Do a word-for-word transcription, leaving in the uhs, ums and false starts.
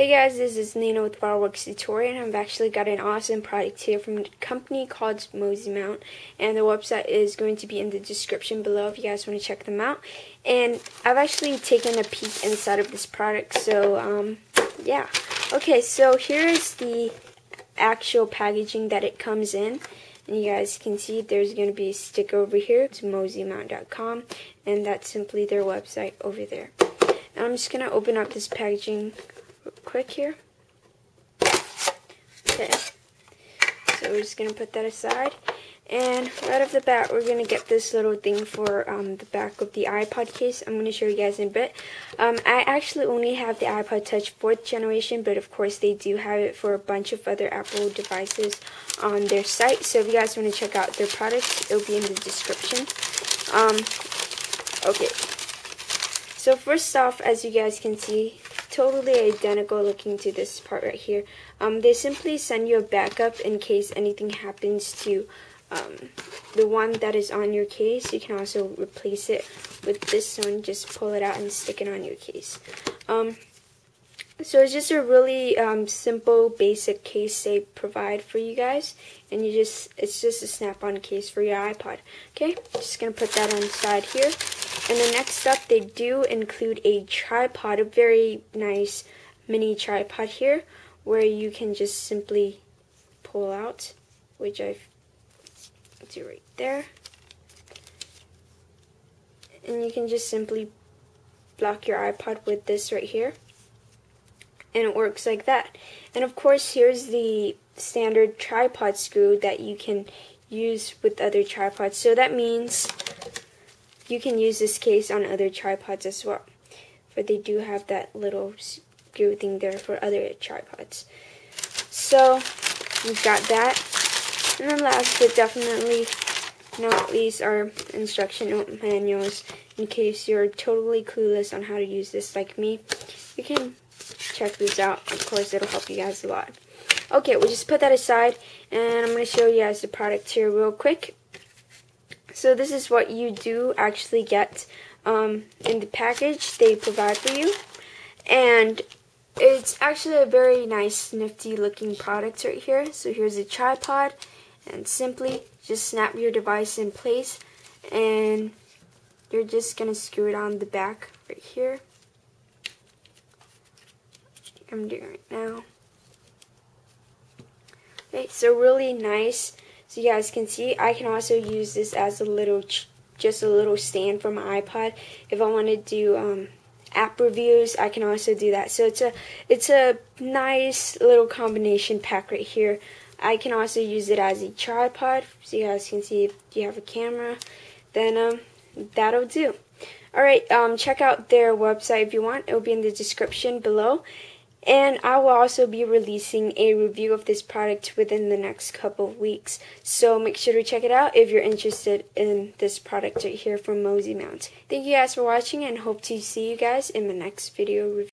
Hey guys, this is Nina with Fireworks Tutorial, and I've actually got an awesome product here from a company called Mossy Mount, and their website is going to be in the description below if you guys want to check them out. And I've actually taken a peek inside of this product, so um, yeah. Okay, so here is the actual packaging that it comes in, and you guys can see there's going to be a sticker over here. It's mossy mount dot com, and that's simply their website over there. Now I'm just going to open up this packaging quick here. Okay, so we're just going to put that aside, and right off the bat we're going to get this little thing for um, the back of the iPod case. I'm going to show you guys in a bit. Um, I actually only have the iPod Touch fourth generation, but of course they do have it for a bunch of other Apple devices on their site, so if you guys want to check out their products, it'll be in the description. Um, okay, so first off, as you guys can see, totally identical looking to this part right here. Um, they simply send you a backup in case anything happens to um, the one that is on your case. You can also replace it with this one. Just pull it out and stick it on your case. Um, so it's just a really um, simple, basic case they provide for you guys, and you just it's just a snap-on case for your iPod. Okay, just gonna put that on the side here. And then next up, they do include a tripod, a very nice mini tripod here, where you can just simply pull out, which I do right there. And you can just simply block your iPod with this right here. And it works like that. And of course, here's the standard tripod screw that you can use with other tripods. So that means you can use this case on other tripods as well, but they do have that little screw thing there for other tripods. So we've got that, and then last but definitely not least are instructional manuals. In case you're totally clueless on how to use this like me, you can check these out. Of course, it'll help you guys a lot. Okay, we'll just put that aside, and I'm going to show you guys the product here real quick. So this is what you do actually get um, in the package they provide for you. And it's actually a very nice, nifty looking product right here. So here's a tripod, and simply just snap your device in place, and you're just going to screw it on the back right here. I'm doing it right now. Okay, so really nice. So you guys can see, I can also use this as a little, just a little stand for my iPod. If I want to do um, app reviews, I can also do that. So it's a, it's a nice little combination pack right here. I can also use it as a tripod. So you guys can see, if you have a camera, then um, that'll do. All right, um, check out their website if you want. It'll be in the description below. And I will also be releasing a review of this product within the next couple of weeks. So make sure to check it out if you're interested in this product right here from Mossy Mount. Thank you guys for watching, and hope to see you guys in the next video review.